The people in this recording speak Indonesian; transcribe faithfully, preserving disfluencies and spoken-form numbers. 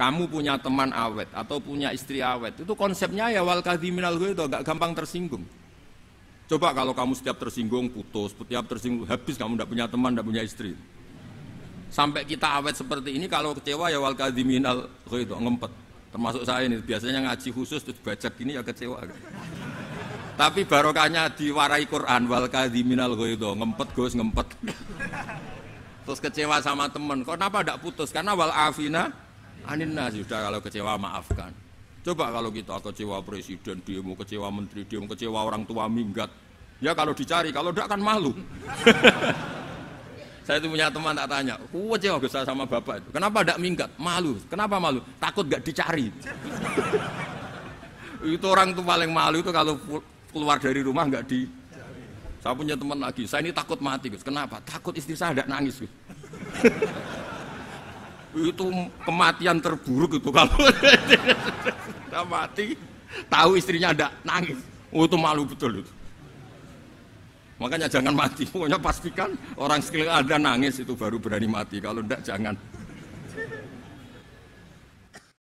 kamu punya teman awet atau punya istri awet, itu konsepnya ya wal kadhiminal ghaidz, gak gampang tersinggung. Coba kalau kamu setiap tersinggung putus, setiap tersinggung habis, kamu gak punya teman, gak punya istri. Sampai kita awet seperti ini, kalau kecewa ya wal kadhiminal ghaidz, ngempet. Termasuk saya ini, biasanya ngaji khusus terus bajak gini ya kecewa. Tapi barokahnya diwarai Quran, wal kadhiminal ghaidz, ngempet Gus, ngempet. Terus kecewa sama temen, kenapa gak putus? Karena wal afina Anina, sudah kalau kecewa maafkan. Coba kalau kita kecewa presiden, dia mau kecewa menteri, dia mau kecewa orang tua minggat. Ya kalau dicari, kalau tidak kan malu. Saya itu punya teman tak tanya, ku kecewa besar sama bapak itu. Kenapa tidak minggat? Malu. Kenapa malu? Takut gak dicari. Itu orang tuh paling malu itu kalau keluar dari rumah gak di. Saya punya teman lagi, saya ini takut mati. Kenapa? Takut istri saya tidak nangis. Itu kematian terburuk itu kalau udah mati tahu istrinya ada nangis, oh, itu malu betul itu. Makanya jangan mati, pokoknya pastikan orang sekeliling ada nangis itu baru berani mati, kalau enggak jangan.